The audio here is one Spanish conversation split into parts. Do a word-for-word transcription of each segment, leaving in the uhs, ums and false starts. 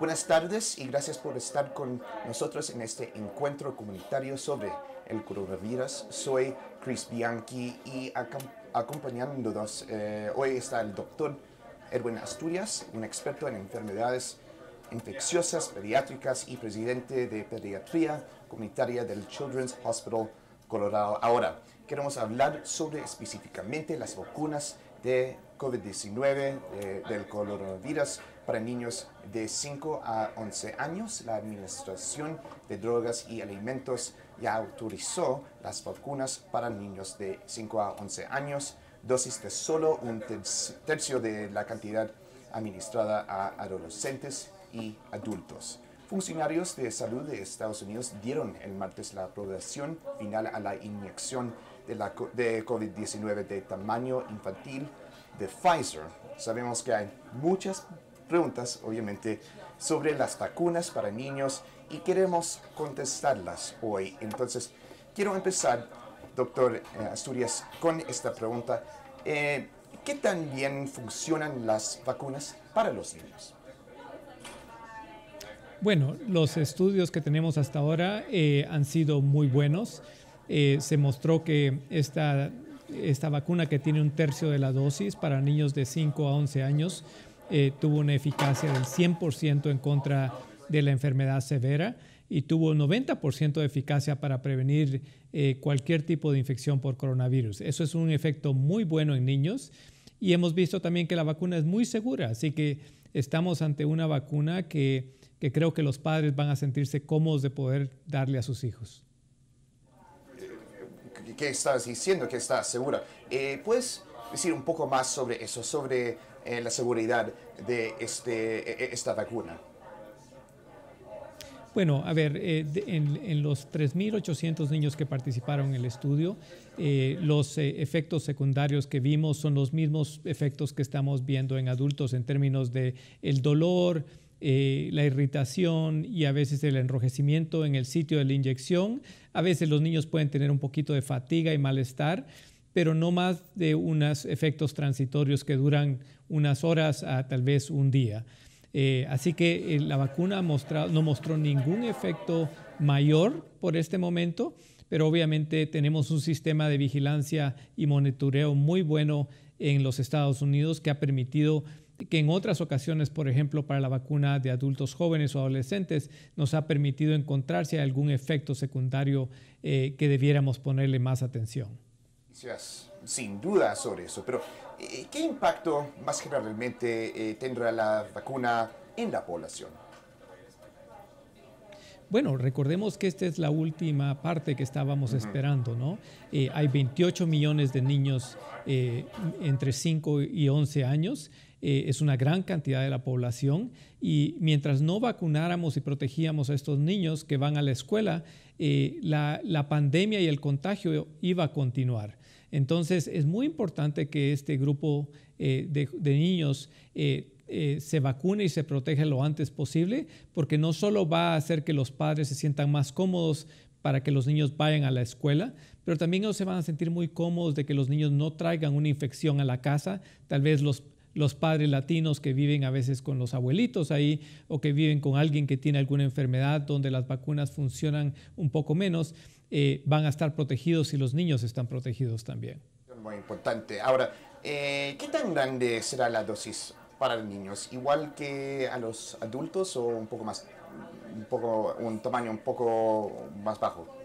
Buenas tardes y gracias por estar con nosotros en este encuentro comunitario sobre el coronavirus. Soy Chris Bianchi y acompañándonos eh, hoy está el doctor Erwin Asturias, un experto en enfermedades infecciosas pediátricas y presidente de pediatría comunitaria del Children's Hospital Colorado. Ahora, queremos hablar sobre específicamente las vacunas de COVID diecinueve, de, del coronavirus para niños de cinco a once años. La Administración de Drogas y Alimentos ya autorizó las vacunas para niños de cinco a once años, dosis de solo un tercio de la cantidad administrada a adolescentes y adultos. Funcionarios de salud de Estados Unidos dieron el martes la aprobación final a la inyección de, de COVID diecinueve de tamaño infantil de Pfizer. Sabemos que hay muchas preguntas, obviamente, sobre las vacunas para niños y queremos contestarlas hoy. Entonces, quiero empezar, doctor Asturias, con esta pregunta. Eh, ¿Qué tan bien funcionan las vacunas para los niños? Bueno, los estudios que tenemos hasta ahora eh, han sido muy buenos. Eh, se mostró que esta, esta vacuna, que tiene un tercio de la dosis para niños de cinco a once años, eh, tuvo una eficacia del cien por ciento en contra de la enfermedad severa y tuvo noventa por ciento de eficacia para prevenir eh, cualquier tipo de infección por coronavirus. Eso es un efecto muy bueno en niños y hemos visto también que la vacuna es muy segura, así que estamos ante una vacuna que... que creo que los padres van a sentirse cómodos de poder darle a sus hijos. ¿Qué estás diciendo? ¿Que estás segura? Eh, ¿Puedes decir un poco más sobre eso, sobre eh, la seguridad de este, esta vacuna? Bueno, a ver, eh, de, en, en los tres mil ochocientos niños que participaron en el estudio, eh, los eh, efectos secundarios que vimos son los mismos efectos que estamos viendo en adultos en términos de el dolor, Eh, la irritación y a veces el enrojecimiento en el sitio de la inyección. A veces los niños pueden tener un poquito de fatiga y malestar, pero no más de unos efectos transitorios que duran unas horas a tal vez un día. Eh, así que eh, la vacuna mostra, no mostró ningún efecto mayor por este momento, pero obviamente tenemos un sistema de vigilancia y monitoreo muy bueno en los Estados Unidos que ha permitido que en otras ocasiones, por ejemplo, para la vacuna de adultos jóvenes o adolescentes, nos ha permitido encontrar si hay algún efecto secundario eh, que debiéramos ponerle más atención. Sin duda sobre eso, pero ¿qué impacto más generalmente eh, tendrá la vacuna en la población? Bueno, recordemos que esta es la última parte que estábamos uh-huh. esperando, ¿no? Eh, hay veintiocho millones de niños eh, entre cinco y once años. Eh, es una gran cantidad de la población y mientras no vacunáramos y protegíamos a estos niños que van a la escuela, eh, la, la pandemia y el contagio iba a continuar. Entonces es muy importante que este grupo eh, de, de niños eh, eh, se vacune y se proteja lo antes posible, porque no solo va a hacer que los padres se sientan más cómodos para que los niños vayan a la escuela, pero también ellos se van a sentir muy cómodos de que los niños no traigan una infección a la casa. Tal vez los los padres latinos que viven a veces con los abuelitos ahí o que viven con alguien que tiene alguna enfermedad donde las vacunas funcionan un poco menos, eh, van a estar protegidos y los niños están protegidos también. Muy importante. Ahora, eh, ¿qué tan grande será la dosis para niños? ¿Igual que a los adultos o un poco más, un poco, un tamaño un poco más bajo?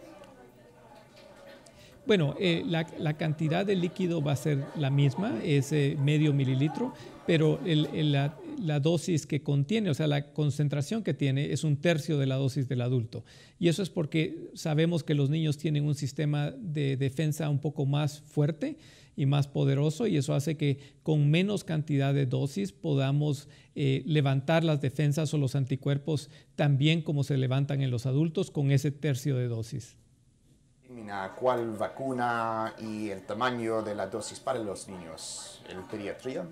Bueno, eh, la, la cantidad de líquido va a ser la misma, es eh, medio mililitro, pero el, el, la, la dosis que contiene, o sea, la concentración que tiene es un tercio de la dosis del adulto. Y eso es porque sabemos que los niños tienen un sistema de defensa un poco más fuerte y más poderoso, y eso hace que con menos cantidad de dosis podamos eh, levantar las defensas o los anticuerpos tan bien como se levantan en los adultos con ese tercio de dosis. ¿Cuál vacuna y el tamaño de la dosis para los niños? ¿El pediatría?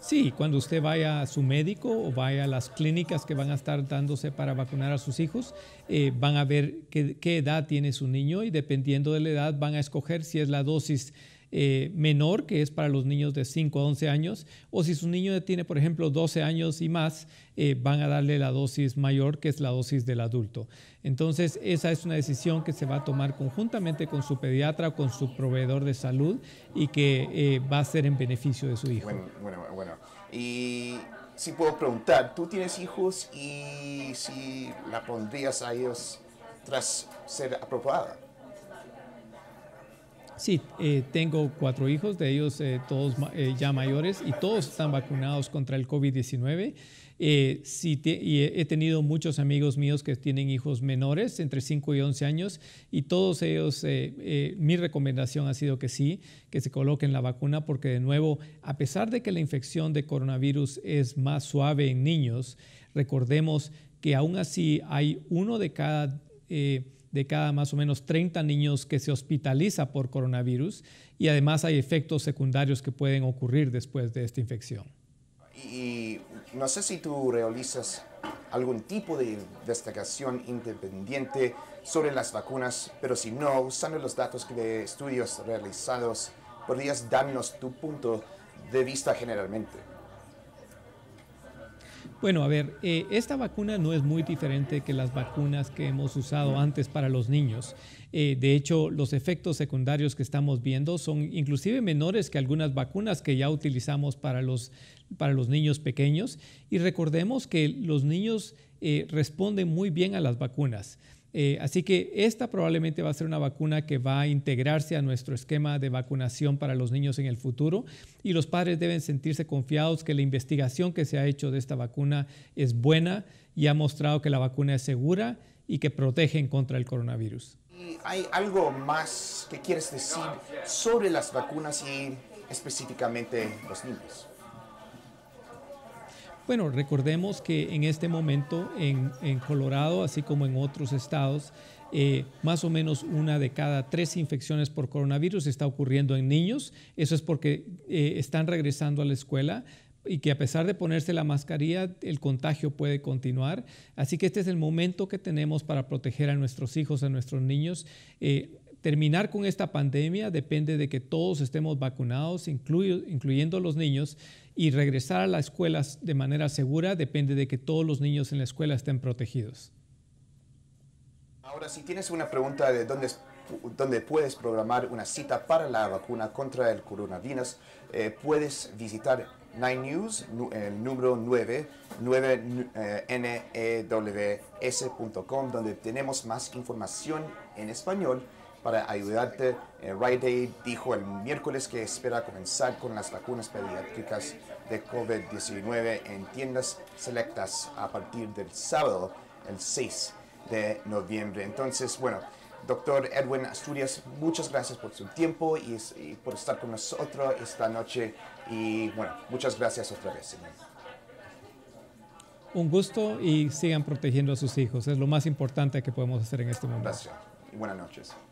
Sí, cuando usted vaya a su médico o vaya a las clínicas que van a estar dándose para vacunar a sus hijos, eh, van a ver qué, qué edad tiene su niño y dependiendo de la edad van a escoger si es la dosis eh, menor, que es para los niños de cinco a once años, o si su niño tiene, por ejemplo, doce años y más, eh, van a darle la dosis mayor, que es la dosis del adulto. Entonces, esa es una decisión que se va a tomar conjuntamente con su pediatra o con su proveedor de salud y que eh, va a ser en beneficio de su hijo. Bueno, bueno, bueno. Y si puedo preguntar, ¿tú tienes hijos y si la pondrías a ellos tras ser aprobada? Sí, eh, tengo cuatro hijos, de ellos eh, todos eh, ya mayores, y todos están vacunados contra el COVID diecinueve. Eh, sí te, y he tenido muchos amigos míos que tienen hijos menores, entre cinco y once años, y todos ellos, eh, eh, mi recomendación ha sido que sí, que se coloquen la vacuna, porque de nuevo, a pesar de que la infección de coronavirus es más suave en niños, recordemos que aún así hay uno de cada... Eh, de cada más o menos treinta niños que se hospitaliza por coronavirus, y además hay efectos secundarios que pueden ocurrir después de esta infección. Y no sé si tú realizas algún tipo de investigación independiente sobre las vacunas, pero si no, usando los datos de estudios realizados, podrías darnos tu punto de vista generalmente. Bueno, a ver, eh, esta vacuna no es muy diferente que las vacunas que hemos usado antes para los niños. Eh, de hecho, los efectos secundarios que estamos viendo son inclusive menores que algunas vacunas que ya utilizamos para los, para los niños pequeños. Y recordemos que los niños eh, responden muy bien a las vacunas. Eh, así que esta probablemente va a ser una vacuna que va a integrarse a nuestro esquema de vacunación para los niños en el futuro, y los padres deben sentirse confiados que la investigación que se ha hecho de esta vacuna es buena y ha mostrado que la vacuna es segura y que protege contra el coronavirus. ¿Hay algo más que quieres decir sobre las vacunas y específicamente los niños? Bueno, recordemos que en este momento en, en Colorado, así como en otros estados, eh, más o menos una de cada tres infecciones por coronavirus está ocurriendo en niños. Eso es porque eh, están regresando a la escuela, y que a pesar de ponerse la mascarilla, el contagio puede continuar. Así que este es el momento que tenemos para proteger a nuestros hijos, a nuestros niños. Eh, Terminar con esta pandemia depende de que todos estemos vacunados, incluyo, incluyendo los niños, y regresar a las escuelas de manera segura depende de que todos los niños en la escuela estén protegidos. Ahora, si tienes una pregunta de dónde, dónde puedes programar una cita para la vacuna contra el coronavirus, eh, puedes visitar nine news, el número nueve, nueve, N E W S punto com, donde tenemos más información en español para ayudarte. Rite Aid dijo el miércoles que espera comenzar con las vacunas pediátricas de COVID diecinueve en tiendas selectas a partir del sábado, el seis de noviembre. Entonces, bueno, doctor Erwin Asturias, muchas gracias por su tiempo y, y por estar con nosotros esta noche. Y bueno, muchas gracias otra vez, señor. Un gusto, y sigan protegiendo a sus hijos. Es lo más importante que podemos hacer en este momento. Gracias y buenas noches.